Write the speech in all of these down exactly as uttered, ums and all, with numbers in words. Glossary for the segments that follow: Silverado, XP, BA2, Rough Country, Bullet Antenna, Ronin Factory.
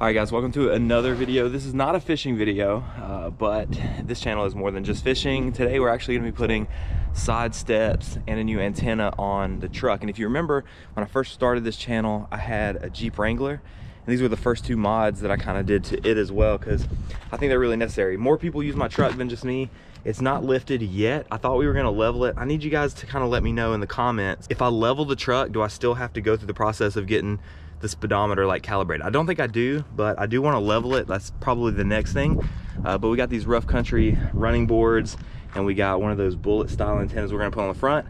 All right guys, welcome to another video. This is not a fishing video, uh, but this channel is more than just fishing. Today we're actually gonna be putting side steps and a new antenna on the truck. And if you remember, when I first started this channel, I had a Jeep Wrangler. And these were the first two mods that I kind of did to it as well, because I think they're really necessary. More people use my truck than just me. It's not lifted yet. I thought we were gonna level it. I need you guys to kind of let me know in the comments, if I level the truck, do I still have to go through the process of getting the speedometer like calibrated? I don't think I do, but I do want to level it. That's probably the next thing. Uh, but we got these Rough Country running boards, and we got one of those bullet style antennas we're gonna put on the front.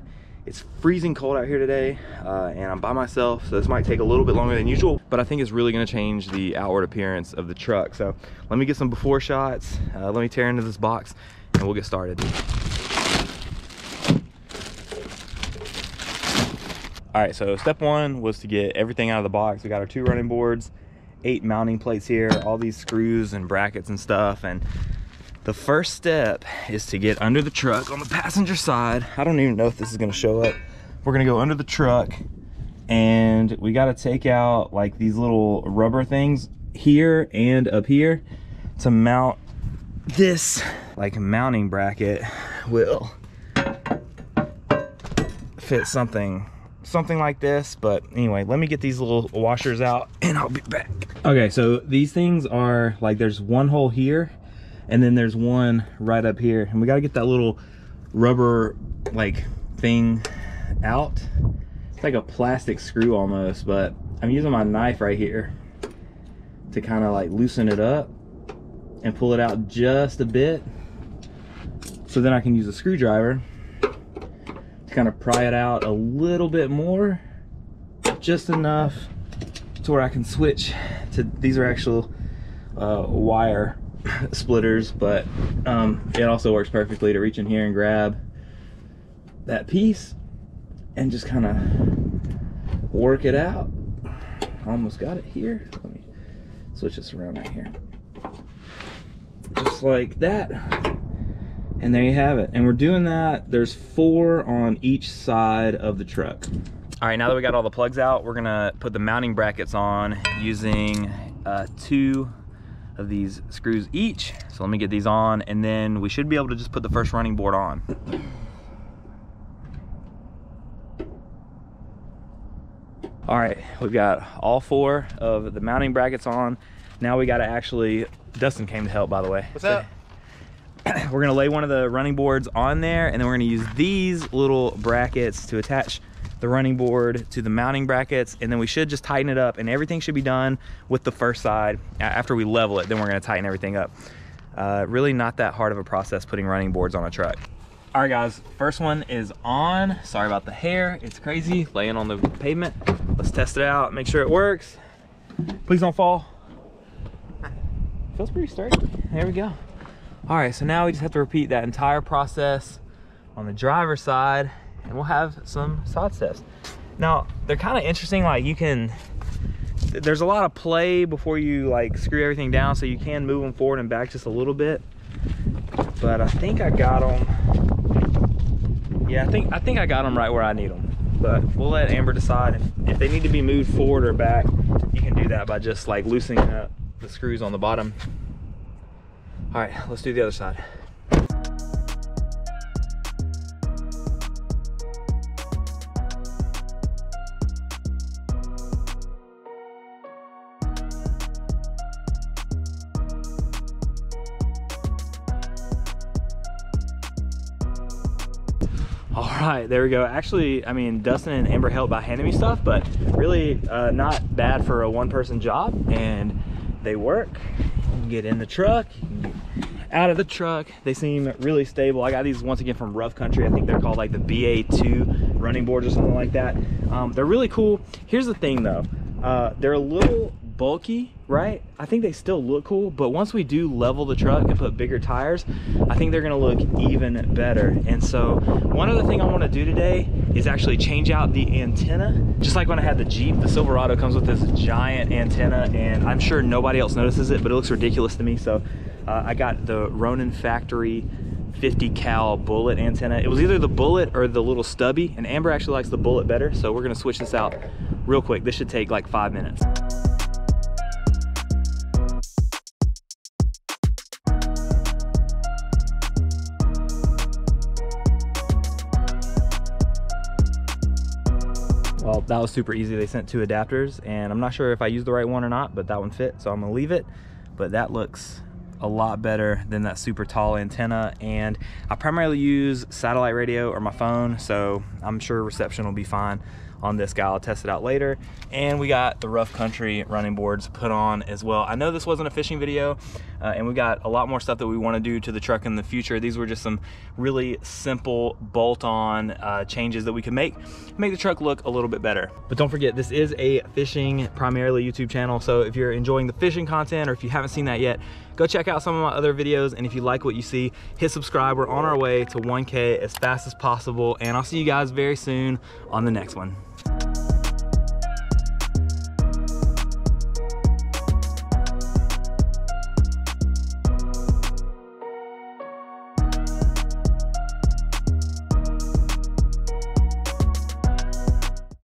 It's freezing cold out here today, uh, and I'm by myself, so this might take a little bit longer than usual, but I think it's really gonna change the outward appearance of the truck. So let me get some before shots, uh, let me tear into this box, and we'll get started. All right, so step one was to get everything out of the box. We got our two running boards, eight mounting plates here, all these screws and brackets and stuff, and the first step is to get under the truck on the passenger side. I don't even know if this is gonna show up. We're gonna go under the truck, and we gotta take out like these little rubber things here and up here to mount this like mounting bracket. Will fit something, something like this. But anyway, let me get these little washers out and I'll be back. Okay, so these things are like, there's one hole here, and then there's one right up here, and we got to get that little rubber like thing out. It's like a plastic screw almost, but I'm using my knife right here to kind of like loosen it up and pull it out just a bit, so then I can use a screwdriver to kind of pry it out a little bit more, just enough to where I can switch to, these are actual uh, wire splitters, but um, it also works perfectly to reach in here and grab that piece and just kind of work it out. Almost got it here. Let me switch this around right here, just like that, and there you have it. And we're doing that. There's four on each side of the truck. All right, now that we got all the plugs out, we're gonna put the mounting brackets on using uh, two of these screws each. So let me get these on, and then we should be able to just put the first running board on. All right, we've got all four of the mounting brackets on. Now we gotta actually, Dustin came to help, by the way. What's so, up? We're gonna lay one of the running boards on there, and then we're gonna use these little brackets to attach the running board to the mounting brackets, and then we should just tighten it up, and everything should be done with the first side. After we level it, then we're going to tighten everything up. Uh, really not that hard of a process putting running boards on a truck. All right guys, first one is on. Sorry about the hair, it's crazy laying on the pavement. Let's test it out, make sure it works. Please don't fall. Feels pretty sturdy. There we go. All right, so now we just have to repeat that entire process on the driver's side, and we'll have some side steps. Now, they're kind of interesting, like you can, there's a lot of play before you like screw everything down, so you can move them forward and back just a little bit. But I think I got them, yeah, I think I think I got them right where I need them. But we'll let Amber decide if, if they need to be moved forward or back. You can do that by just like loosening up the screws on the bottom. All right, let's do the other side. All right, there we go. Actually, I mean, Dustin and Amber helped by handing me stuff, but really uh, not bad for a one-person job, and they work. You can get in the truck, you can get out of the truck. They seem really stable. I got these once again from Rough Country. I think they're called like the B A two running boards or something like that. Um, they're really cool. Here's the thing though, uh, they're a little bulky, right? I think they still look cool, but once we do level the truck and put bigger tires, I think they're gonna look even better. And so one other thing I want to do today is actually change out the antenna. Just like when I had the Jeep, the Silverado comes with this giant antenna, and I'm sure nobody else notices it, but it looks ridiculous to me. So uh, I got the Ronin Factory fifty cal bullet antenna. It was either the bullet or the little stubby, and Amber actually likes the bullet better, so we're gonna switch this out real quick. This should take like five minutes. So that was super easy. They sent two adapters, and I'm not sure if I used the right one or not, but that one fit, so I'm gonna leave it. But that looks a lot better than that super tall antenna, and I primarily use satellite radio or my phone, so I'm sure reception will be fine on this guy. I'll test it out later. And we got the Rough Country running boards put on as well. I know this wasn't a fishing video, uh, and we got a lot more stuff that we want to do to the truck in the future. These were just some really simple bolt-on uh, changes that we can make make the truck look a little bit better. But don't forget, this is a fishing primarily YouTube channel, so if you're enjoying the fishing content, or if you haven't seen that yet, go check out some of my other videos. And if you like what you see, hit subscribe. We're on our way to one K as fast as possible, and I'll see you guys very soon on the next one.